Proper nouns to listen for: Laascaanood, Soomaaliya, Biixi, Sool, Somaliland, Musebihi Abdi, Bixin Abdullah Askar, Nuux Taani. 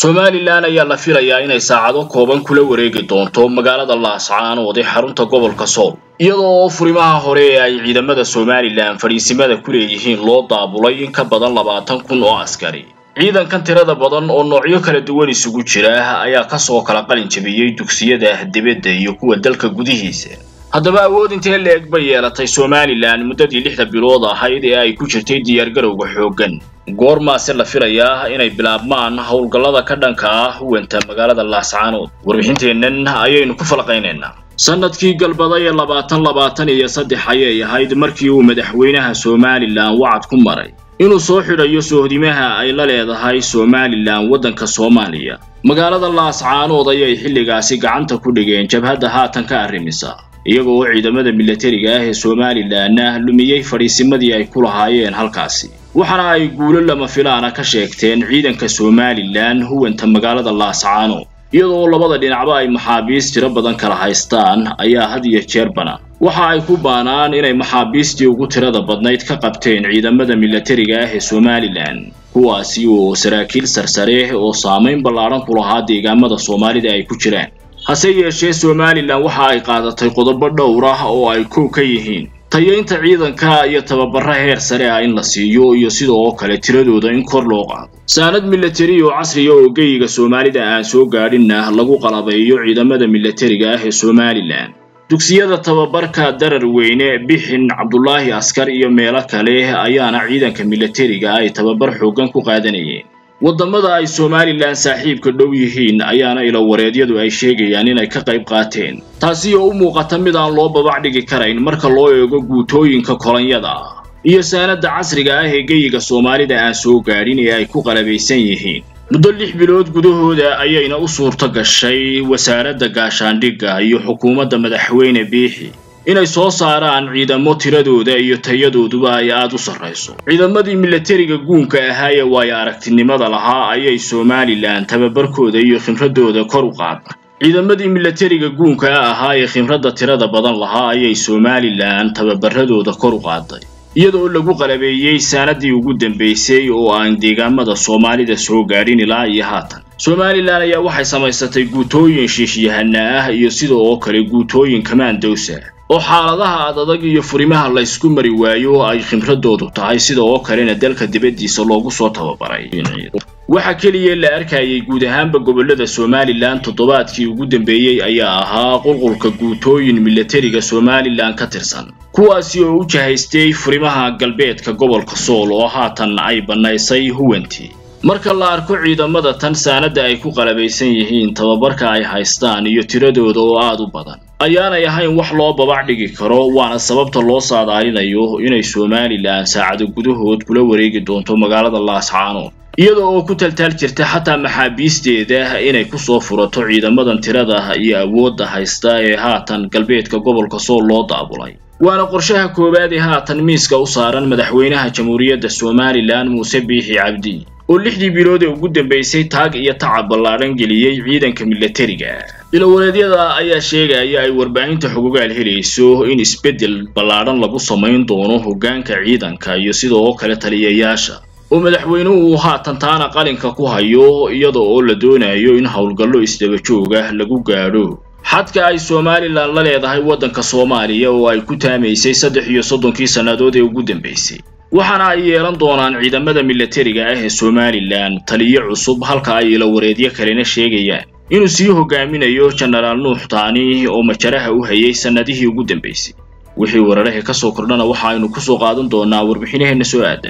Somaliland ayaa la filayaa inay saacado kooban kula wareegi doonto magaalada Laascaanood ee xarunta gobolka Sool iyadoo furimaha hore ay ciidamada Somaliland fariisimada ku leeyihiin loo daabulay in ka badan 20,000 oo askari ciidankan tirada badan oo noocyo kala duwan isugu jira ayaa ka soo kala qalin jabiyay dugsiyada dibadda iyo kuwa dalka gudihiisa haddaba awood intee leeg bay yeelatay Somaliland muddadii 6 bilood ahayd ee ay ku jirtay diyaar garowga xoogan goormaase la filayaa inay bilaabmaan hawlgallada ka dhanka ah wanta magaalada Laascaanood warbixinteenan ayaynu ku falaqaynaynaa sanadkii galbaday 2023 ayay ahayd markii uu madaxweynaha Somaliland wacd ku maray inuu soo xidhayo soodimaha ay la leedahay Somaliland wadanka Soomaaliya magaalada Laascaanood ayay xilligaasi gacanta ku dhigeen jabhadda haatan ka arimisa iyagoo ciidamada militariga ah ee Somaliland lumiyay fariisimadii ay ku lahaayeen halkaasi waxana ay guulo lama filaana ka sheegteen ciidanka Somaliland huwanta magaalada Laascaanood iyadoo labada dhinacba ay maxaabiis tiro badan kala haystaan ayaa had iyo jeer banaan waxa ay ku baanaan inay maxaabiistii ugu tirada badnayd ka qabteen ciidamada militariga ah ee Somaliland kuwaasi oo saraakiil sarsare oo saameyn ballaaran ku lahaa deegaamada Soomaalida ay ku jiraan hase yeeshee Somaliland waxa ay qaadatay qodobo dhowr ah oo ay ku ka yihiin tayeynta ciidanka iyo tababarra heer sare ah in la siiyo iyo sidoo kale tiradooda in kor loo qaado saanad militari oo casri ah oo geeyiga Soomaalida aan soo gaarin lagu qalabeeyo ciidamada militariga ah ee Somaliland dugsiyada tababarka darar weyne Bixin Abdullah Askar iyo meelo kale ayaana ciidanka militariga ay tababar xoogan ku qaadanayeen wadamada ay Somaliland saaxiibka dhow yihiin ayaana ila wareedyadu ay sheegayaan inay ka qayb qaateen taasi oo u muuqata mid aan loo babac dhigi karayn marka loo eego guutooyinka kolonyada iyo saanada casriga ah ee geeyiga Soomaalida aan soo gaarin ay ku qalabaysan yihiin muddo 6 bilood gudahooda ayayna u suurto gashay wasaaradda gaashaandhigga iyo xukuumadda madaxweyne Biixi inay soo saaraan ciidamo tiradooda iyo tayadooduba ay aad u sareyso ciidamadii militariga guunka ahaa ee way aragtinimada lahaa ayay Somaliland tababarkooda iyo khibradooda kor u qaadeen ciidamadii militariga guunka ahaa ee khibradda tirada badan lahaa ayay Somaliland tababaradooda kor u qaadeen iyadoo lagu qalabeeyay sanadii ugu dambeysay oo aan deegaamada Soomaalida soo gaarin ilaa iyo haatan Somaliland ayaa waxay samaysatay guutooyin shiishiyahana ah iyo sidoo kale guutooyin kamaandowsa oo xaaladaha adag iyo furimaha la isku mari waayo ay khibradoodu tahay sidoo kale dalka dibaddiisa loogu soo tababaray waxa kaliya la arkayay guud ahaanba gobolada Somaliland toddobaadkii ugu dambeeyay ayaa ahaa qulqulka guutooyin militariga Somaliland ka tirsan kuwaasi oo u jahaystay furimaha galbeedka gobolka Sool oo haatan ay banaysay huwanti marka la arko ciidamada tan saanada ay ku qalabaysan yihiin tababarka ay haystaan iyo tiradooda oo aad u badan ayaana yahay wax loo babac dhigi karo waana sababta loo saadaalinayo inay Somaliland saacado gudahood kula wareegi doonto magaalada Laascaanood iyadoo ku taltaal jirta hatta maxaabiisteeda inay ku soo furato ciidamadan tirada iyo awoodda haysta ee haatan galbeedka gobolka Sool loo daabulay waana qorshaha koobaad ee haatan miiska u saaran madaxweynaha jamhuuriyadda Somaliland Musebihi Abdi oo 6 bilood ugu dambeysay taag iyo tacab ballaaran geliyay ciidanka militariga ila wareedyada ayaa sheegaya ay warbaahinta xuquuqaal helayso in isbedel ballaaran lagu sameyn doono hoggaanka ciidanka iyo sidoo kale taliyayaasha oo madaxweynuhu haatan taana qalinka ku hayo iyadoo la doonayo in hawlgallo isdaba joog ah lagu gaaro xadka ay Somaliland la leedahay wadanka Soomaaliya oo ay ku taameysay 33 sanadood ugu dambeysay waxana ay yeelan doonaan ciidamada militariga ah ee Somaliland taliyo cusub halka ay ila wareedyo kalena sheegayaan inuu sii hogaaminayo General Nuux Taani oo majaraha u hayay sanadihii ugu dambeysay wixii wararka ka soo kordhana waxa aynu ku soo qaadan doonaa warbixinaheena soo aadan